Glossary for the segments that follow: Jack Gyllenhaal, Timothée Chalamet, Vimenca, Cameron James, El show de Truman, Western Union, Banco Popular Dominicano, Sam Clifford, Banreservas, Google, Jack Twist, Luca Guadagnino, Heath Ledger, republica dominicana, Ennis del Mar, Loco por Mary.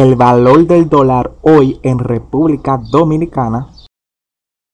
el valor del dólar hoy en República Dominicana.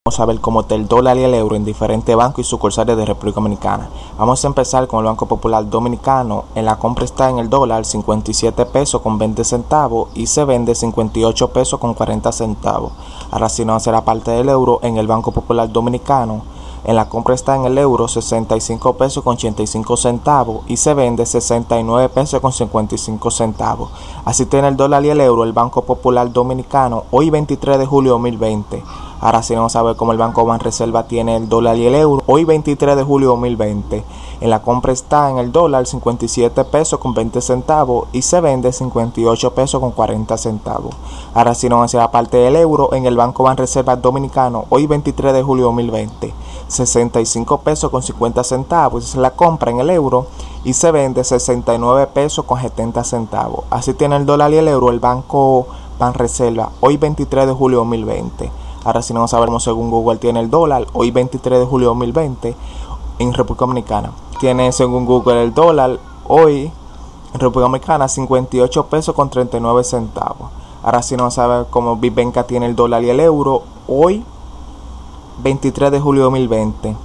Vamos a ver cómo está el dólar y el euro en diferentes bancos y sucursales de República Dominicana. Vamos a empezar con el Banco Popular Dominicano. En la compra está en el dólar 57 pesos con 20 centavos y se vende 58 pesos con 40 centavos. Ahora si no hace la parte del euro en el Banco Popular Dominicano. En la compra está en el euro 65 pesos con 85 centavos y se vende 69 pesos con 55 centavos. Así tiene el dólar y el euro el Banco Popular Dominicano hoy 23 de julio de 2020. Ahora sí vamos a ver cómo el Banco Banreservas tiene el dólar y el euro hoy 23 de julio de 2020. En la compra está en el dólar 57 pesos con 20 centavos y se vende 58 pesos con 40 centavos. Ahora sí vamos a la parte del euro en el Banco Banreservas Dominicano hoy 23 de julio de 2020. 65 pesos con 50 centavos es la compra en el euro y se vende 69 pesos con 70 centavos. Así tiene el dólar y el euro el Banco Banreservas hoy 23 de julio de 2020. Ahora si no sabemos según Google tiene el dólar hoy 23 de julio de 2020 en República Dominicana. Tiene según Google el dólar hoy en República Dominicana 58 pesos con 39 centavos. Ahora si no sabemos cómo Vimenca tiene el dólar y el euro hoy 23 de julio de 2020.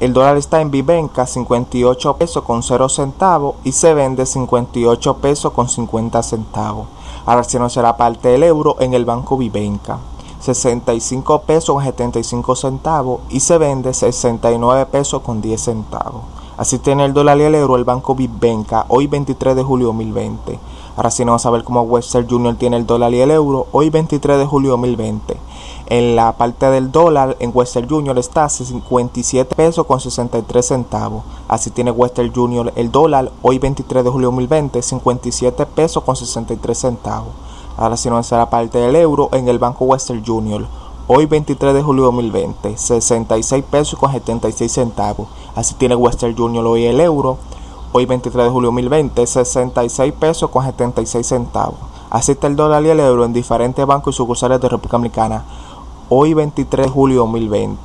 El dólar está en Vimenca 58 pesos con 0 centavos y se vende 58 pesos con 50 centavos. Ahora si no será parte del euro en el Banco Vimenca 65 pesos con 75 centavos y se vende 69 pesos con 10 centavos. Así tiene el dólar y el euro el Banco Vimenca hoy 23 de julio de 2020. Ahora sí vamos a ver cómo Western Union tiene el dólar y el euro hoy 23 de julio de 2020. En la parte del dólar en Western Union está 57 pesos con 63 centavos. Así tiene Western Union el dólar hoy 23 de julio de 2020, 57 pesos con 63 centavos. Ahora sí vamos a la parte del euro en el Banco Western Union hoy 23 de julio de 2020, 66 pesos con 76 centavos. Así tiene Western Union hoy el euro hoy 23 de julio de 2020, 66 pesos con 76 centavos. Así está el dólar y el euro en diferentes bancos y sucursales de República Dominicana hoy 23 de julio de 2020.